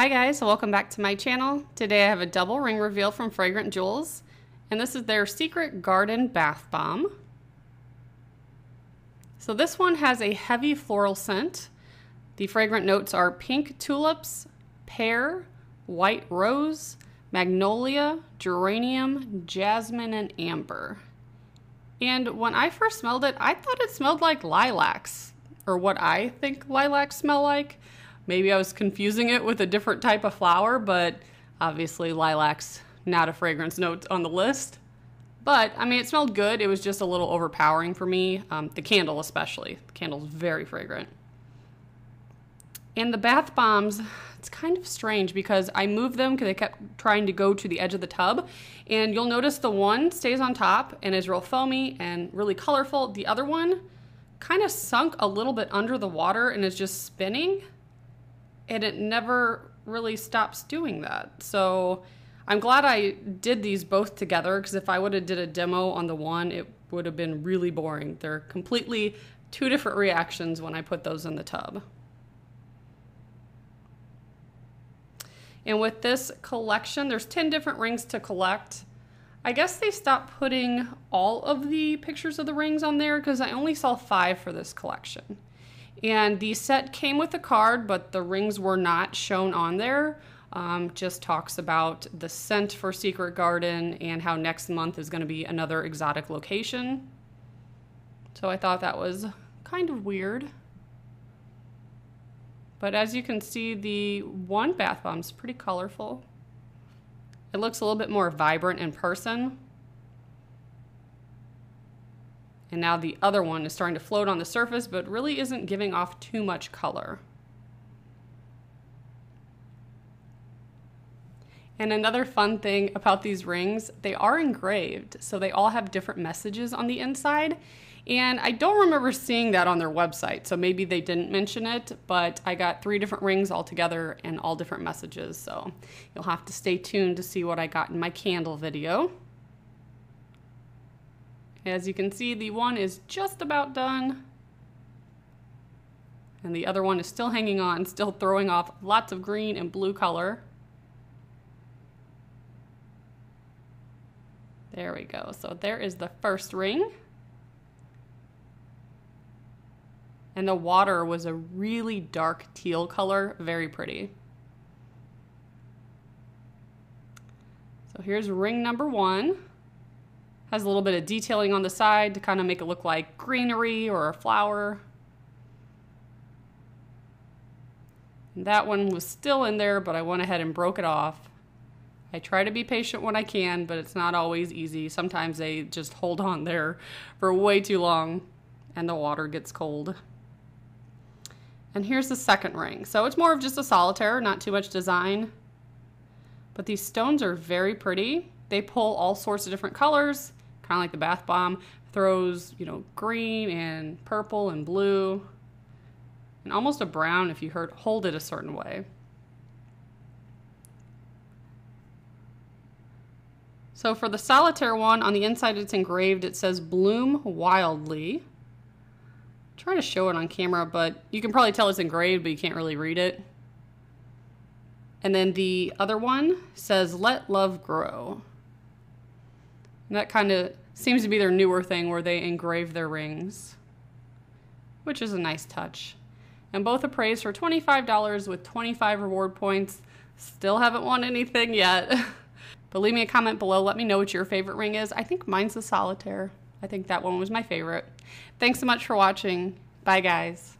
Hi guys, welcome back to my channel. Today I have a double ring reveal from Fragrant Jewels, and this is their Secret Garden Bath Bomb. So this one has a heavy floral scent. The fragrant notes are pink tulips, pear, white rose, magnolia, geranium, jasmine, and amber. And when I first smelled it, I thought it smelled like lilacs, or what I think lilacs smell like. Maybe I was confusing it with a different type of flower, but obviously lilacs, not a fragrance note on the list. But I mean, it smelled good. It was just a little overpowering for me. The candle especially. The candle's very fragrant. And the bath bombs, it's kind of strange because I moved them because I kept trying to go to the edge of the tub. And you'll notice the one stays on top and is real foamy and really colorful. The other one kind of sunk a little bit under the water and is just spinning. And it never really stops doing that. So I'm glad I did these both together, because if I would have did a demo on the one, it would have been really boring. They're completely two different reactions when I put those in the tub. And with this collection, there's 10 different rings to collect. I guess they stopped putting all of the pictures of the rings on there because I only saw 5 for this collection. And the set came with a card, but the rings were not shown on there. Just talks about the scent for Secret Garden and how next month is going to be another exotic location. So I thought that was kind of weird. But as you can see, the one bath bomb is pretty colorful. It looks a little bit more vibrant in person. And now the other one is starting to float on the surface, but really isn't giving off too much color. And another fun thing about these rings, they are engraved, so they all have different messages on the inside. And I don't remember seeing that on their website, so maybe they didn't mention it, but I got 3 different rings all together and all different messages, so you'll have to stay tuned to see what I got in my candle video. As you can see, the one is just about done, and the other one is still hanging on, still throwing off lots of green and blue color. There we go. So there is the first ring. And the water was a really dark teal color, very pretty. So here's ring number 1. Has a little bit of detailing on the side to kind of make it look like greenery or a flower. And that one was still in there, but I went ahead and broke it off. I try to be patient when I can, but it's not always easy. Sometimes they just hold on there for way too long and the water gets cold. And here's the second ring. So it's more of just a solitaire, not too much design. But these stones are very pretty. They pull all sorts of different colors, kind of like the bath bomb, throws, you know, green and purple and blue, and almost a brown if you hold it a certain way. So for the solitaire one, on the inside it's engraved, it says "Bloom Wildly." I'm trying to show it on camera, but you can probably tell it's engraved, but you can't really read it. And then the other one says "Let Love Grow." And that kind of seems to be their newer thing where they engrave their rings, which is a nice touch. And both appraised for $25 with 25 reward points. Still haven't won anything yet. But leave me a comment below. Let me know what your favorite ring is. I think mine's the solitaire. I think that one was my favorite. Thanks so much for watching. Bye, guys.